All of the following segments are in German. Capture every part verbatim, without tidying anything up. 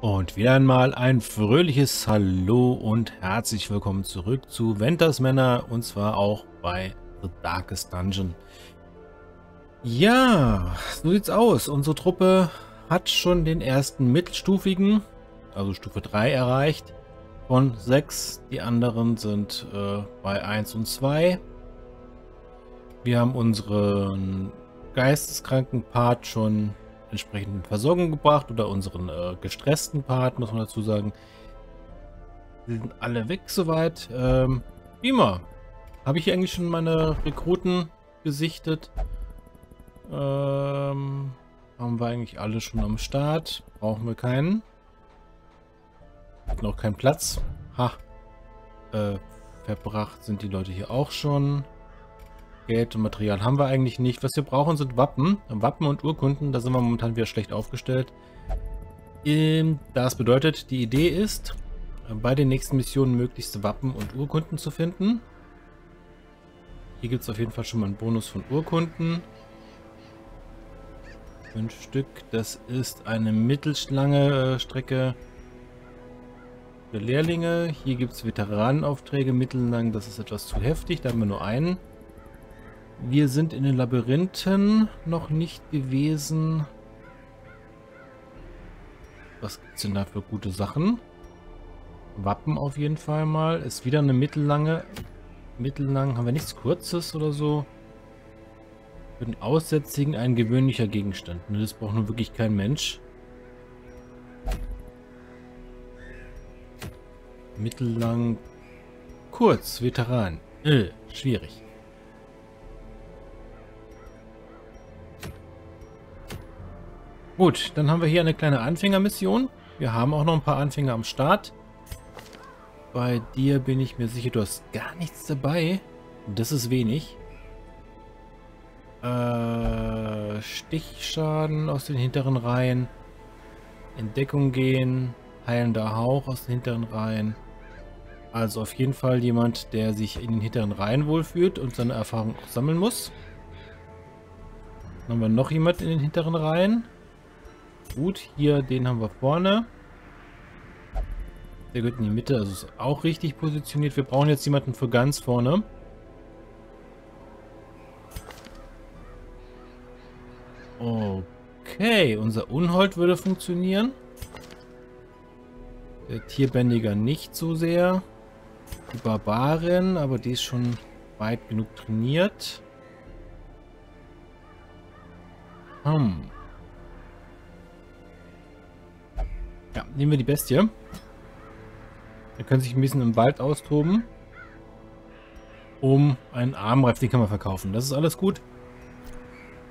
Und wieder einmal ein fröhliches Hallo und herzlich willkommen zurück zu Venters Manor und zwar auch bei The Darkest Dungeon. Ja, so sieht's aus. Unsere Truppe hat schon den ersten mittelstufigen, also Stufe drei erreicht von sechs. Die anderen sind äh, bei eins und zwei. Wir haben unseren geisteskranken Part schon entsprechend in Versorgung gebracht oder unseren äh, gestressten Part, muss man dazu sagen. Die sind alle weg soweit. Ähm, wie immer, habe ich hier eigentlich schon meine Rekruten gesichtet? Ähm, haben wir eigentlich alle schon am Start? Brauchen wir keinen. Hat noch keinen Platz. Ha. Äh, verbracht sind die Leute hier auch schon. Geld und Material haben wir eigentlich nicht. Was wir brauchen, sind Wappen. Wappen und Urkunden. Da sind wir momentan wieder schlecht aufgestellt. Das bedeutet, die Idee ist, bei den nächsten Missionen möglichst Wappen und Urkunden zu finden. Hier gibt es auf jeden Fall schon mal einen Bonus von Urkunden. Fünf Stück. Das ist eine mittellange Strecke für Lehrlinge. Hier gibt es Veteranenaufträge. Mittellang, das ist etwas zu heftig. Da haben wir nur einen. Wir sind in den Labyrinthen noch nicht gewesen. Was gibt es denn da für gute Sachen? Wappen auf jeden Fall mal. Ist wieder eine mittellange. Mittellang. Haben wir nichts Kurzes oder so? Für den Aussätzigen ein gewöhnlicher Gegenstand. Das braucht nun wirklich kein Mensch. Mittellang. Kurz. Veteran. Äh, schwierig. Gut, dann haben wir hier eine kleine Anfängermission. Wir haben auch noch ein paar Anfänger am Start. Bei dir bin ich mir sicher, du hast gar nichts dabei. Das ist wenig. Äh, Stichschaden aus den hinteren Reihen. In Deckung gehen. Heilender Hauch aus den hinteren Reihen. Also auf jeden Fall jemand, der sich in den hinteren Reihen wohlfühlt und seine Erfahrung auch sammeln muss. Dann haben wir noch jemand in den hinteren Reihen. Gut, hier den haben wir vorne. Der gehört in die Mitte, also ist auch richtig positioniert. Wir brauchen jetzt jemanden für ganz vorne. Okay, unser Unhold würde funktionieren. Der Tierbändiger nicht so sehr. Die Barbarin, aber die ist schon weit genug trainiert. Hm. Ja, nehmen wir die Bestie. Wir können sich ein bisschen im Wald austoben. Um einen Armreif, den kann man verkaufen. Das ist alles gut.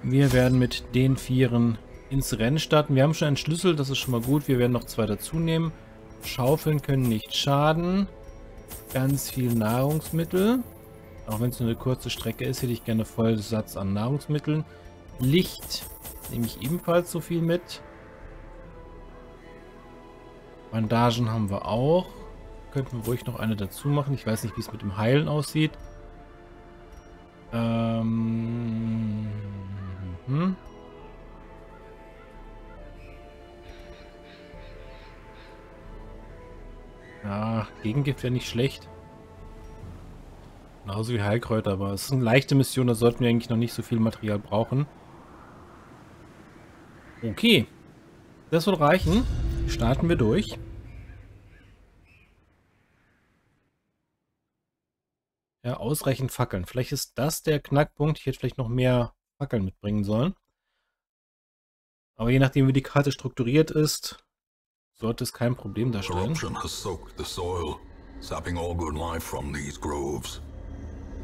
Wir werden mit den Vieren ins Rennen starten. Wir haben schon einen Schlüssel, das ist schon mal gut. Wir werden noch zwei dazu nehmen. Schaufeln können nicht schaden. Ganz viel Nahrungsmittel. Auch wenn es nur eine kurze Strecke ist, hätte ich gerne vollen Satz an Nahrungsmitteln. Licht nehme ich ebenfalls so viel mit. Bandagen haben wir auch. Könnten wir ruhig noch eine dazu machen. Ich weiß nicht, wie es mit dem Heilen aussieht. Ähm, hm. Ja, Gegengift wäre nicht schlecht. Genauso wie Heilkräuter, aber es ist eine leichte Mission. Da sollten wir eigentlich noch nicht so viel Material brauchen. Okay. Das wird reichen. Starten wir durch. Ja, ausreichend Fackeln. Vielleicht ist das der Knackpunkt. Ich hätte vielleicht noch mehr Fackeln mitbringen sollen. Aber je nachdem, wie die Karte strukturiert ist, sollte es kein Problem darstellen. Corruption has soaked the soil, sapping all good life from these groves.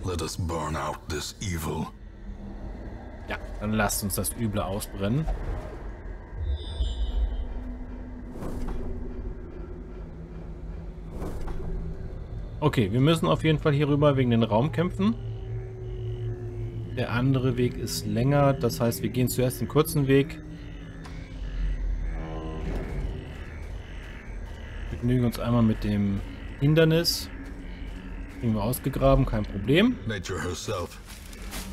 Let us burn out this evil. Ja, dann lasst uns das Üble ausbrennen. Okay, wir müssen auf jeden Fall hier rüber wegen den Raumkämpfen. Der andere Weg ist länger, das heißt, wir gehen zuerst den kurzen Weg. Wir begnügen uns einmal mit dem Hindernis. Kriegen wir ausgegraben, kein Problem. Nature herself,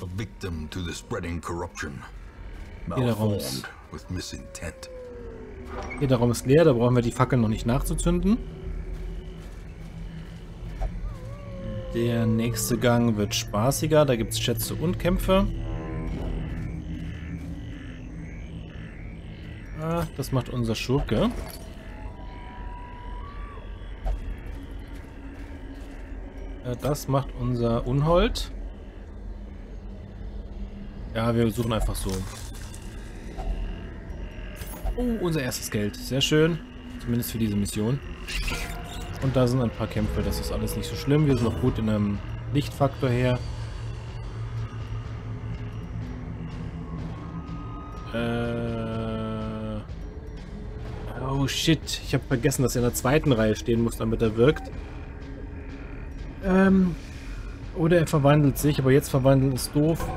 a victim to the spreading corruption, malformed with misintent. Hier, der Raum ist leer, da brauchen wir die Fackel noch nicht nachzuzünden. Der nächste Gang wird spaßiger, da gibt es Schätze und Kämpfe. Ah, das macht unser Schurke. Das macht unser Unhold. Ja, wir suchen einfach so. Oh, unser erstes Geld. Sehr schön. Zumindest für diese Mission. Und da sind ein paar Kämpfe. Das ist alles nicht so schlimm. Wir sind noch gut in einem Lichtfaktor her. Äh oh, shit. Ich habe vergessen, dass er in der zweiten Reihe stehen muss, damit er wirkt. Ähm, oder er verwandelt sich, aber jetzt verwandeln ist doof.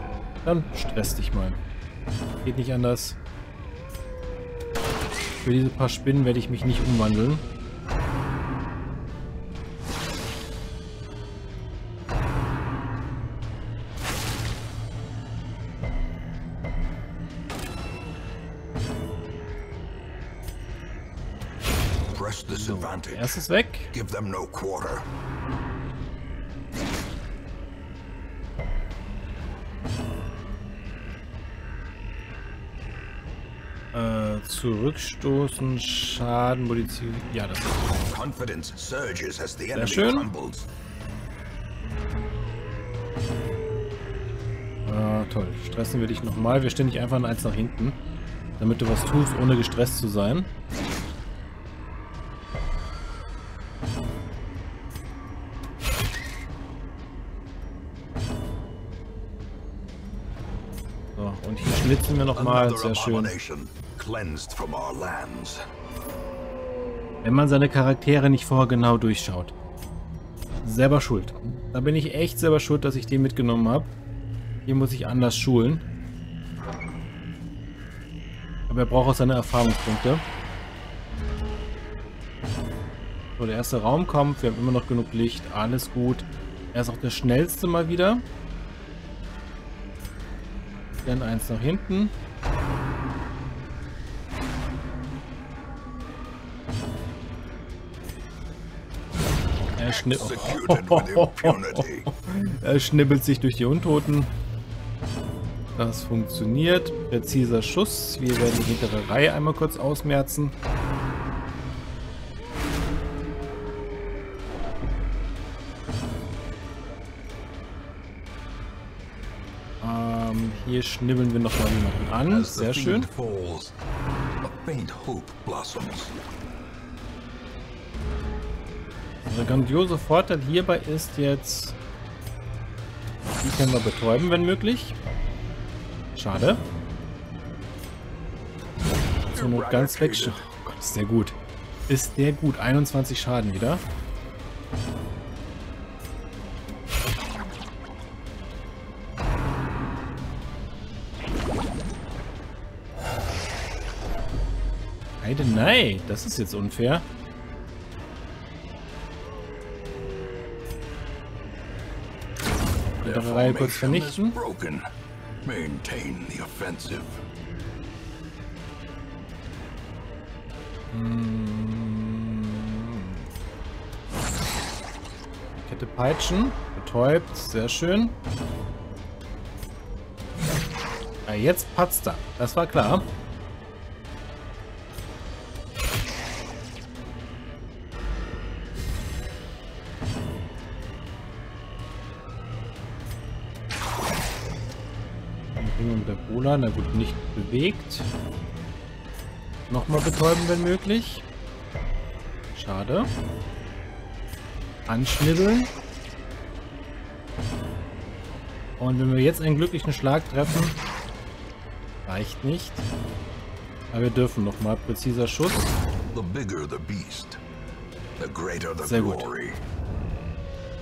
Dann stress dich mal. Geht nicht anders. Für diese paar Spinnen werde ich mich nicht umwandeln. So, erstes weg. Give them no quarter. Zurückstoßen, Schaden, Munition. Ja, das ist sehr schön. Ah, toll. Stressen wir dich nochmal. Wir stellen dich einfach in eins nach hinten, damit du was tust, ohne gestresst zu sein. So, und hier schlitzen wir nochmal. Sehr schön. Wenn man seine Charaktere nicht vorher genau durchschaut. Selber schuld. Da bin ich echt selber schuld, dass ich den mitgenommen habe. Hier muss ich anders schulen. Aber er braucht auch seine Erfahrungspunkte. So, der erste Raum kommt. Wir haben immer noch genug Licht. Alles gut. Er ist auch der schnellste mal wieder. Dann eins nach hinten. Er, schnipp oh. er schnibbelt sich durch die Untoten. Das funktioniert. Präziser Schuss. Wir werden die hintere Reihe einmal kurz ausmerzen. Ähm, hier schnibbeln wir nochmal jemanden an. Sehr schön. Der grandiose Vorteil hierbei ist jetzt, die können wir betäuben, wenn möglich. Schade. Zur Not ganz weg. Oh Gott, ist der gut. Ist der gut. einundzwanzig Schaden wieder. Heide, nein, das ist jetzt unfair. Reihe kurz vernichten. Kette peitschen, betäubt, sehr schön. Ja, jetzt patzt er, das war klar. Na gut, nicht bewegt. Nochmal betäuben, wenn möglich. Schade. Anschnibbeln. Und wenn wir jetzt einen glücklichen Schlag treffen, reicht nicht. Aber wir dürfen nochmal. Präziser Schuss. Sehr gut.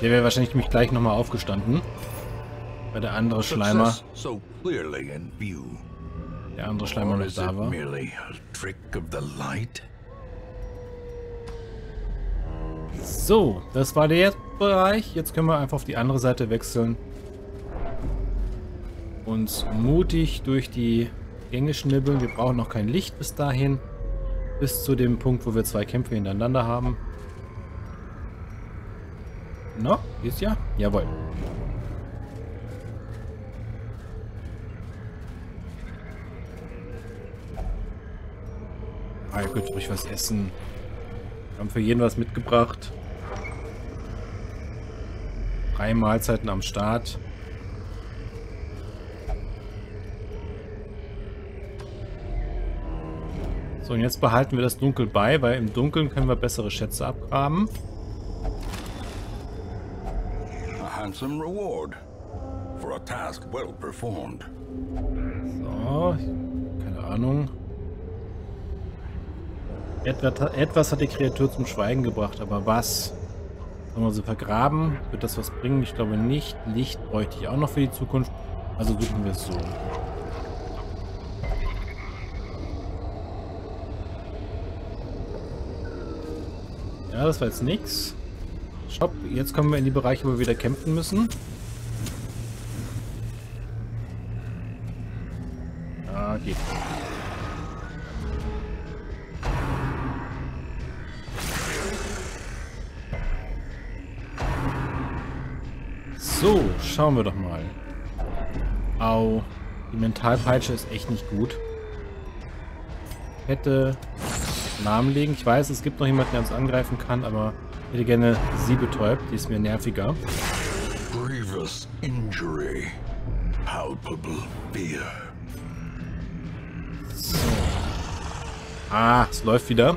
Der wäre wahrscheinlich nämlich gleich nochmal aufgestanden. Weil der andere Schleimer, der andere Schleimer nicht da war. So, das war der Bereich. Jetzt können wir einfach auf die andere Seite wechseln. Uns mutig durch die Gänge schnibbeln. Wir brauchen noch kein Licht bis dahin. bis zu dem Punkt, wo wir zwei Kämpfe hintereinander haben. No, ist ja? Jawohl. Ah, ihr könnt ruhig was essen. Wir haben für jeden was mitgebracht. Drei Mahlzeiten am Start. So, und jetzt behalten wir das Dunkel bei, weil im Dunkeln können wir bessere Schätze abgraben. A handsome reward for a task well performed. So, keine Ahnung. Etwas hat die Kreatur zum Schweigen gebracht, aber was? Sollen wir sie vergraben? Wird das was bringen? Ich glaube nicht. Licht bräuchte ich auch noch für die Zukunft. Also suchen wir es so. Ja, das war jetzt nichts. Stopp, jetzt kommen wir in die Bereiche, wo wir wieder kämpfen müssen. Ah, geht. So, schauen wir doch mal. Au. Die Mentalpeitsche ist echt nicht gut. Hätte Namen legen. Ich weiß, es gibt noch jemanden, der uns angreifen kann, aber ich hätte gerne sie betäubt. Die ist mir nerviger. Grievous injury. Palpable fear. So. Ah, es läuft wieder.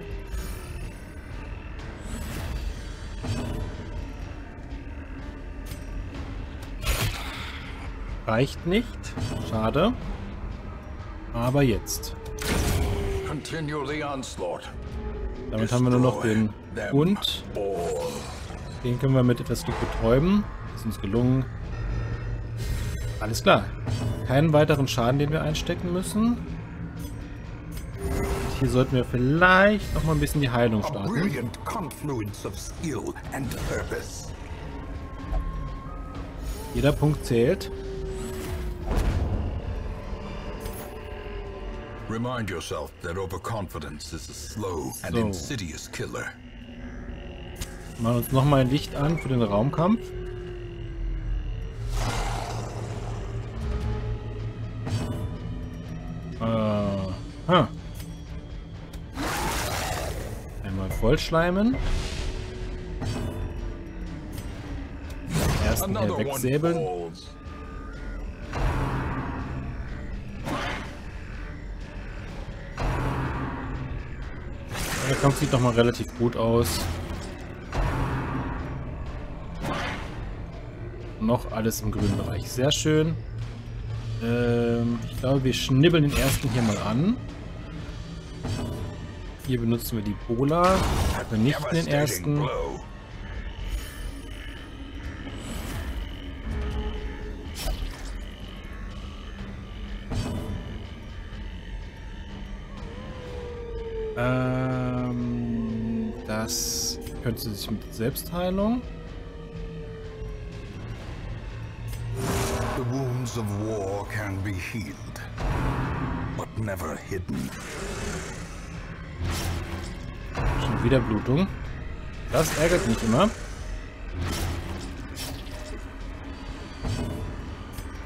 Reicht nicht. Schade. Aber jetzt. Damit haben wir nur noch den und. Den können wir mit etwas Glück betäuben. Ist uns gelungen. Alles klar. Keinen weiteren Schaden, den wir einstecken müssen. Hier sollten wir vielleicht noch mal ein bisschen die Heilung starten. Jeder Punkt zählt. Remind yourself that overconfidence is a slow and insidious killer. Machen uns nochmal ein Licht an für den Raumkampf. Uh, huh. Einmal vollschleimen. Ersten hier wegsäbeln. Der Kampf sieht doch mal relativ gut aus. Noch alles im grünen Bereich. Sehr schön. Ähm, ich glaube, wir schnibbeln den ersten hier mal an. Hier benutzen wir die Bola. Vernichten den ersten. Ähm, das könnte sich mit Selbstheilung. The wounds of war can be healed, but never hidden. Schon wieder Blutung. Das ärgert mich immer.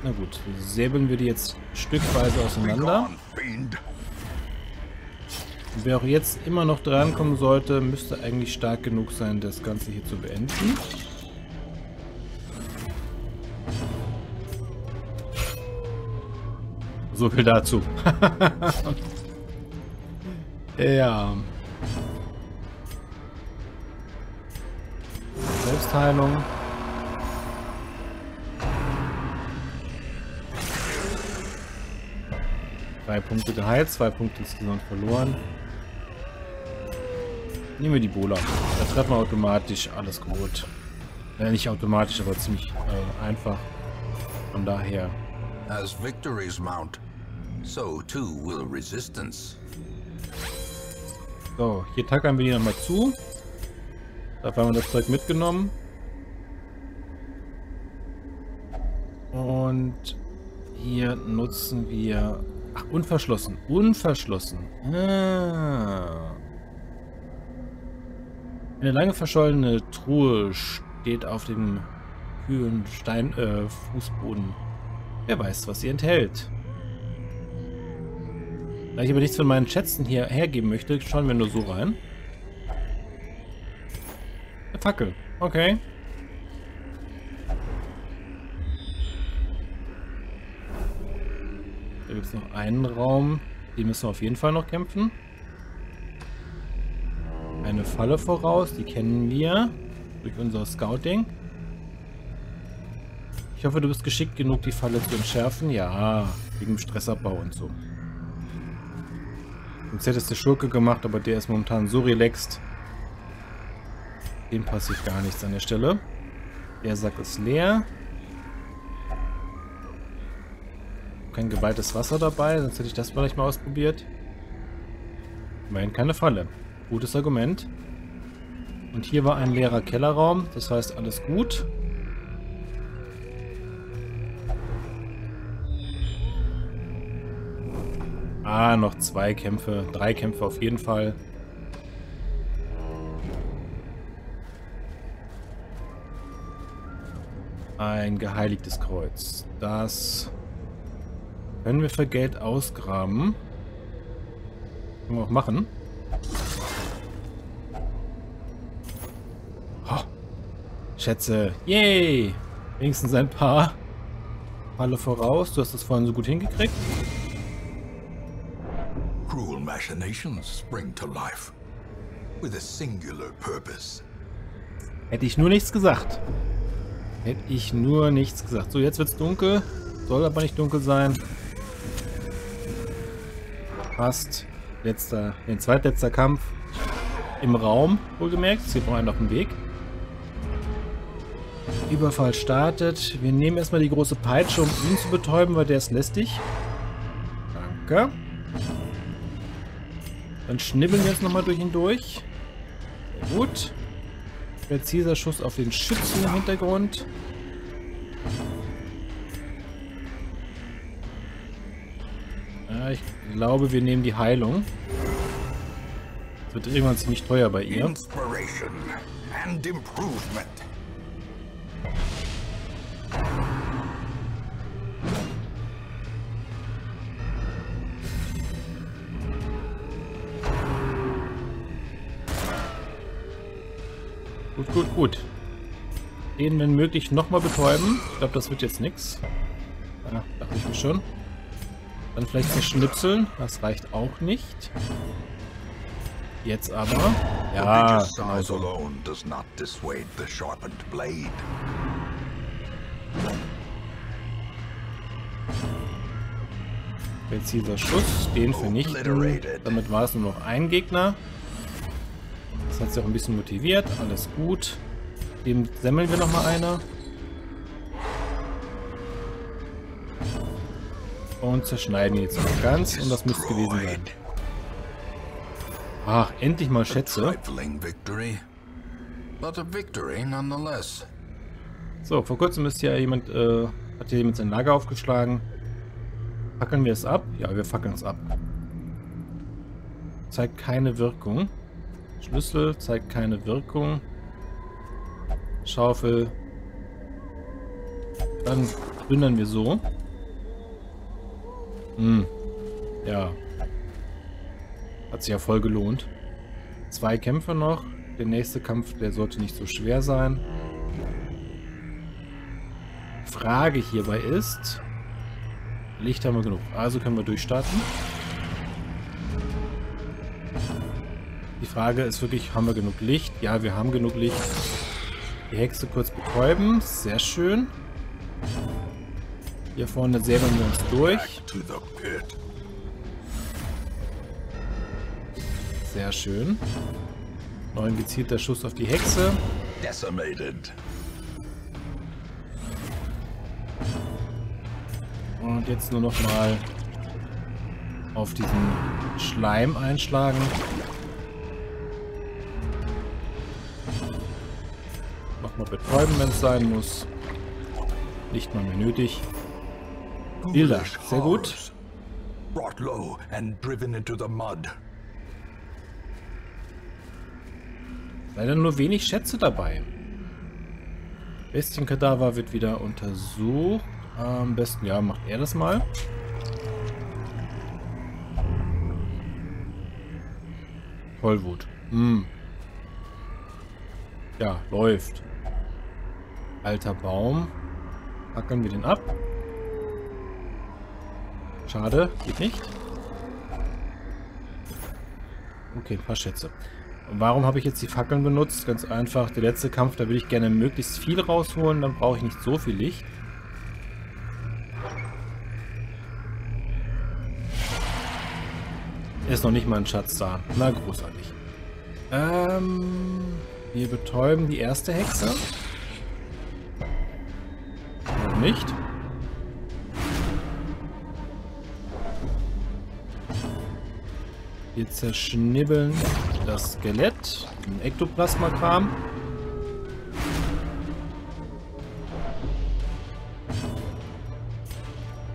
Na gut, säbeln wir die jetzt stückweise auseinander. Wer auch jetzt immer noch drankommen sollte, müsste eigentlich stark genug sein, das Ganze hier zu beenden. So viel dazu. Ja. Selbstheilung. Drei Punkte geheilt, zwei Punkte insgesamt verloren. Nehmen wir die Bola. Da treffen wir automatisch alles gut. Äh, nicht automatisch, aber ziemlich äh, einfach. Von daher. As victories mount, so too will resistance. So, hier tackern wir die nochmal zu. Dafür haben wir das Zeug mitgenommen. Und hier nutzen wir. Ach, unverschlossen. Unverschlossen. Ah. Eine lange verschollene Truhe steht auf dem kühlen Stein, äh, Fußboden. Wer weiß, was sie enthält. Da ich aber nichts von meinen Schätzen hier hergeben möchte, schauen wir nur so rein. Eine Fackel. Okay. Da gibt es noch einen Raum. Die müssen wir auf jeden Fall noch kämpfen. Eine Falle voraus, die kennen wir durch unser Scouting. Ich hoffe, du bist geschickt genug, die Falle zu entschärfen. Ja, wegen dem Stressabbau und so. Sonst hätte es der Schurke gemacht, aber der ist momentan so relaxed. Dem passe ich gar nichts an der Stelle. Der Sack ist leer. Kein geweihtes Wasser dabei, sonst hätte ich das vielleicht mal ausprobiert. Immerhin keine Falle. Gutes Argument. Und hier war ein leerer Kellerraum, das heißt alles gut. Ah, noch zwei Kämpfe, drei Kämpfe auf jeden Fall. Ein geheiligtes Kreuz. Das können wir für Geld ausgraben. Können wir auch machen. Oh, Schätze. Yay! Wenigstens ein paar. Falle voraus. Du hast das vorhin so gut hingekriegt. Cruel machinations spring to life. With a singular purpose. Hätte ich nur nichts gesagt. Hätte ich nur nichts gesagt. So, jetzt wird's dunkel. Soll aber nicht dunkel sein. Passt. Letzter, den zweitletzter Kampf im Raum, wohlgemerkt. Es gibt noch einen auf dem Weg. Überfall startet. Wir nehmen erstmal die große Peitsche, um ihn zu betäuben, weil der ist lästig. Danke. Dann schnibbeln wir jetzt nochmal durch ihn durch. Gut. Präziser Schuss auf den Schützen im Hintergrund. Ja, ich glaube, wir nehmen die Heilung. Das wird irgendwann ziemlich teuer bei ihr. Gut, gut, gut. Den, wenn möglich, nochmal betäuben. Ich glaube, das wird jetzt nichts. Ah, dachte ich mir schon. Dann vielleicht zerschnipseln. Das reicht auch nicht. Jetzt aber. Ja, genau so. Präziser Schuss, den vernichten. Damit war es nur noch ein Gegner. Das hat sich auch ein bisschen motiviert. Alles gut. Dem semmeln wir nochmal eine. Und zerschneiden jetzt noch ganz. Und das müsste gewesen sein. Ach, endlich mal Schätze. So, vor kurzem ist hier jemand, äh, hat hier jemand sein Lager aufgeschlagen. Fackeln wir es ab? Ja, wir fackeln es ab. Zeigt keine Wirkung. Schlüssel zeigt keine Wirkung. Schaufel. Dann plündern wir so. Hm. Ja. Hat sich ja voll gelohnt. Zwei Kämpfe noch. Der nächste Kampf, der sollte nicht so schwer sein. Frage hierbei ist... Licht haben wir genug. Also können wir durchstarten. Die Frage ist wirklich, haben wir genug Licht? Ja, wir haben genug Licht. Die Hexe kurz betäuben. Sehr schön. Hier vorne säbeln wir uns durch. Sehr schön. Neun gezielter Schuss auf die Hexe. Und jetzt nur noch mal auf diesen Schleim einschlagen. Nochmal betäuben, wenn es sein muss. Nicht mal mehr nötig. Bilder, sehr gut. Leider nur wenig Schätze dabei. Bestienkadaver wird wieder untersucht. Am besten, ja, macht er das mal. Tollwut. Hm. Ja, läuft. Alter Baum. Hacken wir den ab. Schade, geht nicht. Okay, ein paar Schätze. Und warum habe ich jetzt die Fackeln benutzt? Ganz einfach, der letzte Kampf, da will ich gerne möglichst viel rausholen, dann brauche ich nicht so viel Licht. Ist noch nicht mal ein Schatz da. Na, großartig. Ähm, wir betäuben die erste Hexe. Noch nicht. Wir zerschnibbeln das Skelett, ein Ektoplasma-Kram.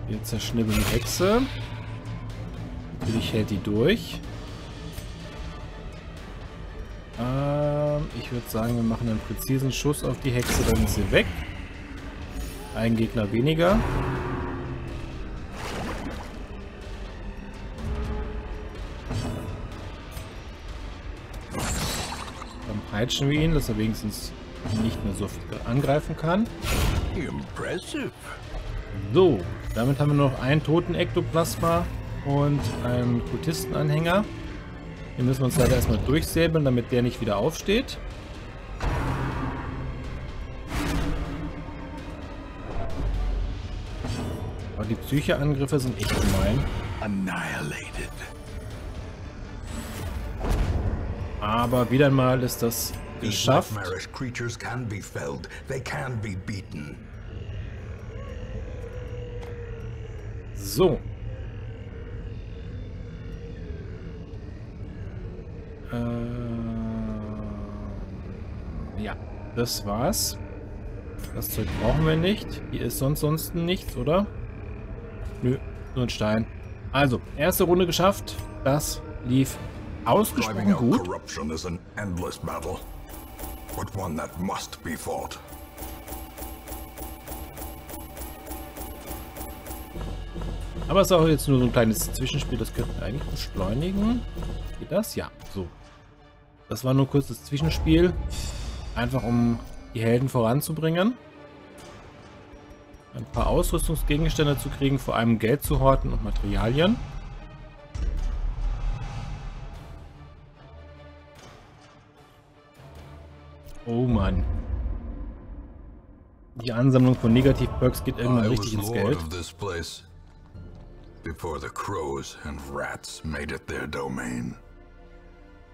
Wir zerschnibbeln die Hexe. Natürlich hält die durch. Ähm, ich würde sagen, wir machen einen präzisen Schuss auf die Hexe, dann ist sie weg. Ein Gegner weniger. Peitschen wir ihn, dass er wenigstens nicht mehr so viel angreifen kann. Impressive. So, damit haben wir noch einen toten Ektoplasma und einen Kultistenanhänger. Den müssen wir uns leider erstmal durchsäbeln, damit der nicht wieder aufsteht. Aber die Psyche-Angriffe sind echt gemein. Annihilated. Aber wieder mal ist das geschafft. So. Äh, ja, das war's. Das Zeug brauchen wir nicht. Hier ist sonst sonst nichts, oder? Nö, nur ein Stein. Also, erste Runde geschafft. Das lief ausgesprochen gut. Aber es ist auch jetzt nur so ein kleines Zwischenspiel, das könnten wir eigentlich beschleunigen. Geht das? Ja, so. Das war nur kurz das Zwischenspiel, einfach um die Helden voranzubringen. Ein paar Ausrüstungsgegenstände zu kriegen, vor allem Geld zu horten und Materialien. Oh Mann. Die Ansammlung von Negativ-Perks geht irgendwann richtig ins Geld.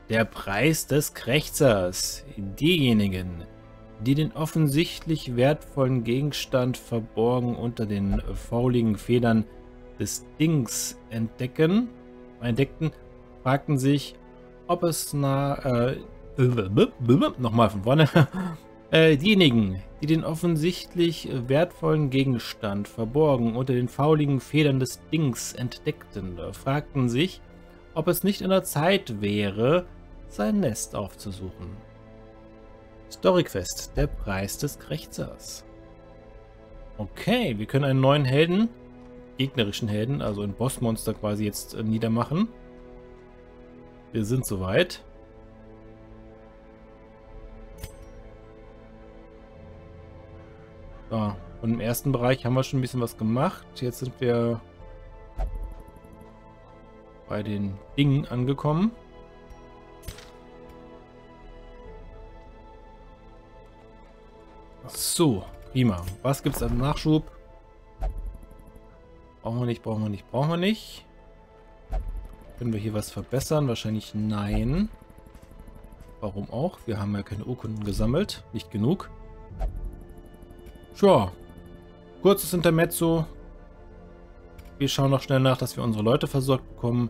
Der Preis des Krächzers. Diejenigen, die den offensichtlich wertvollen Gegenstand verborgen unter den fauligen Federn des Dings entdecken, entdeckten, fragten sich, ob es nah... Äh, Nochmal von vorne. äh, diejenigen, die den offensichtlich wertvollen Gegenstand verborgen unter den fauligen Federn des Dings entdeckten, fragten sich, ob es nicht an der Zeit wäre, sein Nest aufzusuchen. Storyquest, der Preis des Krächzers. Okay, wir können einen neuen Helden, gegnerischen Helden, also ein Bossmonster quasi jetzt äh, niedermachen. Wir sind soweit. Ah, und im ersten Bereich haben wir schon ein bisschen was gemacht. Jetzt sind wir bei den Dingen angekommen. So, prima. Was gibt es an Nachschub? Brauchen wir nicht, brauchen wir nicht, brauchen wir nicht. Können wir hier was verbessern? Wahrscheinlich nein. Warum auch? Wir haben ja keine Urkunden gesammelt. Nicht genug. Tja, kurzes Intermezzo. Wir schauen noch schnell nach, dass wir unsere Leute versorgt bekommen.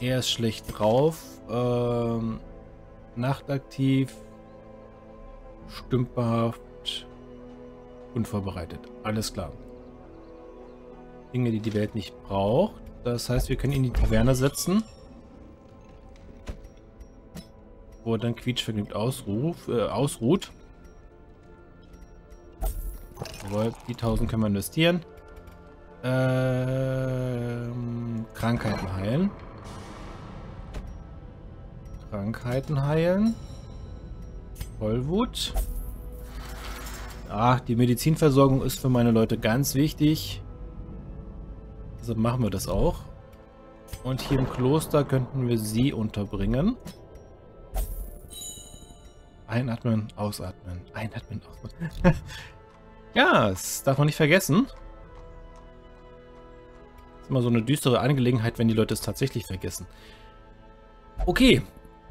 Er ist schlecht drauf. Ähm, nachtaktiv. Stümperhaft. Unvorbereitet. Alles klar. Dinge, die die Welt nicht braucht. Das heißt, wir können ihn in die Taverne setzen. wo er dann quietschvergnügt ausruf, äh, ausruht. Jawohl, die tausend können wir investieren. Ähm, Krankheiten heilen. Krankheiten heilen. Vollwut. Ach, die Medizinversorgung ist für meine Leute ganz wichtig. Deshalb machen wir das auch. Und hier im Kloster könnten wir sie unterbringen. Einatmen, ausatmen. Einatmen, ausatmen. Ja, das darf man nicht vergessen. Das ist immer so eine düstere Angelegenheit, wenn die Leute es tatsächlich vergessen. Okay,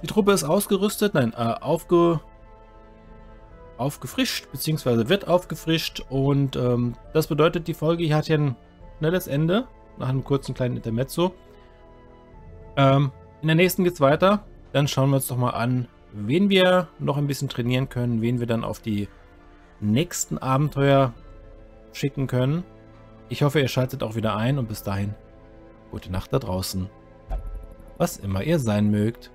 die Truppe ist ausgerüstet. Nein, äh, aufge... aufgefrischt, beziehungsweise wird aufgefrischt, und ähm, das bedeutet, die Folge hier hat ja ein schnelles Ende, nach einem kurzen kleinen Intermezzo. Ähm, in der nächsten geht es weiter, dann schauen wir uns doch mal an, wen wir noch ein bisschen trainieren können, wen wir dann auf die nächsten Abenteuer schicken können. Ich hoffe, ihr schaltet auch wieder ein, und bis dahin, gute Nacht da draußen, was immer ihr sein mögt.